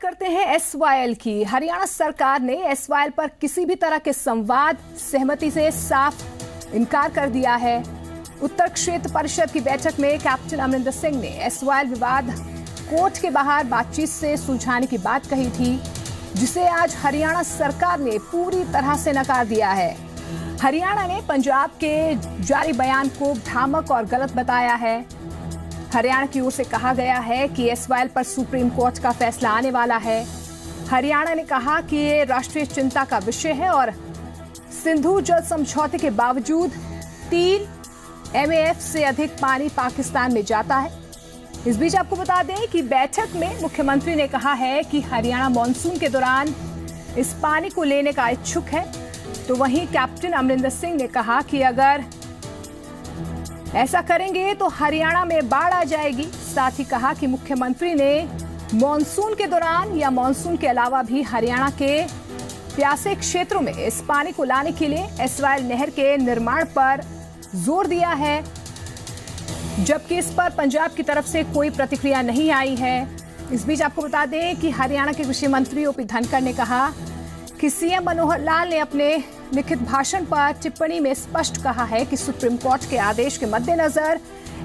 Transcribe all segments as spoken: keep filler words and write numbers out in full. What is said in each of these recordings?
बात करते हैं एस वाई एल की। हरियाणा सरकार ने एस वाई एल पर किसी भी तरह के संवाद सहमति से साफ इनकार कर दिया है। उत्तर क्षेत्र परिषद की बैठक में कैप्टन अमरिंदर सिंह ने एस वाई एल विवाद कोर्ट के बाहर बातचीत से सुलझाने की बात कही थी, जिसे आज हरियाणा सरकार ने पूरी तरह से नकार दिया है। हरियाणा ने पंजाब के जारी बयान को भ्रामक और गलत बताया है। हरियाणा की ओर से कहा गया है कि एस वाई एल पर सुप्रीम कोर्ट का फैसला आने वाला है। हरियाणा ने कहा कि ये राष्ट्रीय चिंता का विषय है और सिंधु जल समझौते के बावजूद तीन एम ए एफ से अधिक पानी पाकिस्तान में जाता है। इस बीच आपको बता दें कि बैठक में मुख्यमंत्री ने कहा है कि हरियाणा मानसून के दौरान इस पानी को लेने का इच्छुक है, तो वहीं कैप्टन अमरिंदर सिंह ने कहा कि अगर ऐसा करेंगे तो हरियाणा में बाढ़ आ जाएगी। साथ ही कहा कि मुख्यमंत्री ने मानसून के दौरान या मानसून के अलावा भी हरियाणा के प्यासे क्षेत्रों में इस पानी को लाने के लिए एस वाई एल नहर के निर्माण पर जोर दिया है, जबकि इस पर पंजाब की तरफ से कोई प्रतिक्रिया नहीं आई है। इस बीच आपको बता दें कि हरियाणा के कृषि मंत्री ओ पी धनखड़ ने कहा कि सी एम मनोहर लाल ने अपने लिखित भाषण पर टिप्पणी में स्पष्ट कहा है कि सुप्रीम कोर्ट के आदेश के मद्देनजर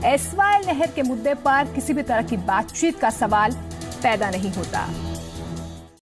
एस वाई एल नहर के मुद्दे पर किसी भी तरह की बातचीत का सवाल पैदा नहीं होता।